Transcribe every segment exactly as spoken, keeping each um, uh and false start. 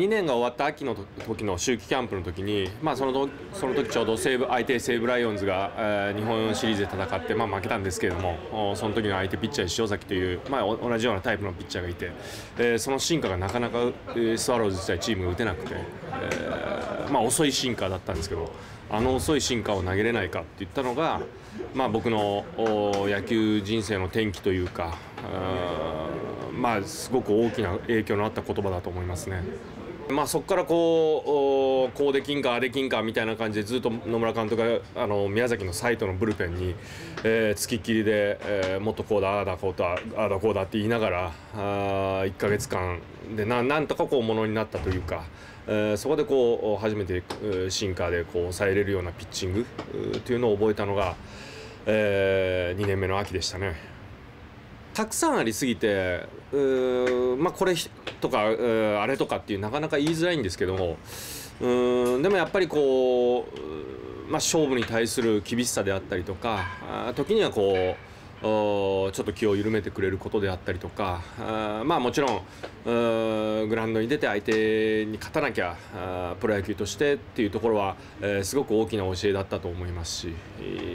にねんが終わった秋の時の秋季キャンプの時に、まあ、そのその時ちょうど西武相手西武ライオンズが、えー、日本シリーズで戦って、まあ、負けたんですけれども、その時の相手ピッチャー塩崎という、まあ、同じようなタイプのピッチャーがいて、えー、その進化がなかなか、えー、スワローズ自体チームが打てなくて、えーまあ、遅い進化だったんですけど、あの遅い進化を投げれないかって言ったのが、まあ、僕の野球人生の転機というか、まあ、すごく大きな影響のあった言葉だと思いますね。まあ、そこからこうこうできんかあれきんかみたいな感じでずっと野村監督があの宮崎のサイトのブルペンにえつきっきりでえもっとこうだああだこうだああだこうだって言いながらいっかげつかんでななんとかこうものになったというか、えそこでこう初めて進化でこう抑えれるようなピッチングというのを覚えたのがえにねんめの秋でしたね。たくさんありすぎて、うーまあ、これとかあれとかっていうなかなか言いづらいんですけども、うーんでもやっぱりこう、まあ、勝負に対する厳しさであったりとか、時にはこうちょっと気を緩めてくれることであったりとか、あまあもちろんグラウンドに出て相手に勝たなきゃプロ野球としてっていうところは、えー、すごく大きな教えだったと思いますし、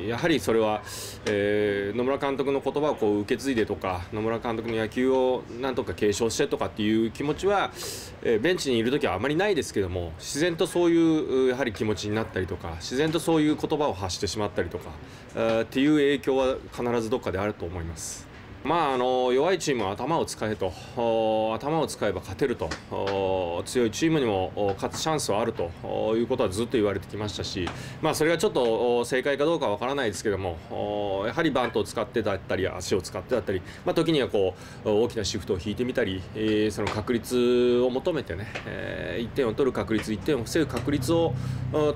やはりそれは、えー、野村監督の言葉をこう受け継いでとか、野村監督の野球をなんとか継承してとかっていう気持ちは、えー、ベンチにいる時はあまりないですけども、自然とそういうやはり気持ちになったりとか、自然とそういう言葉を発してしまったりとか、えー、っていう影響は必ずどっかであると思います。まあ、あの弱いチームは頭を使えと、頭を使えば勝てると、強いチームにも勝つチャンスはあるということはずっと言われてきましたし、まあ、それがちょっと正解かどうかは分からないですけども、やはりバントを使ってだったり足を使ってだったり、まあ、時にはこう大きなシフトを引いてみたり、その確率を求めてね、いってんを取る確率、いってんを防ぐ確率を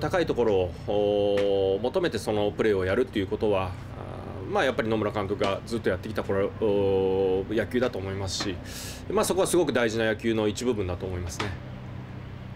高いところを求めてそのプレーをやるということは、まあやっぱり野村監督がずっとやってきたこれ野球だと思いますし、まあ、そこはすごく大事な野球の一部分だと思いますね。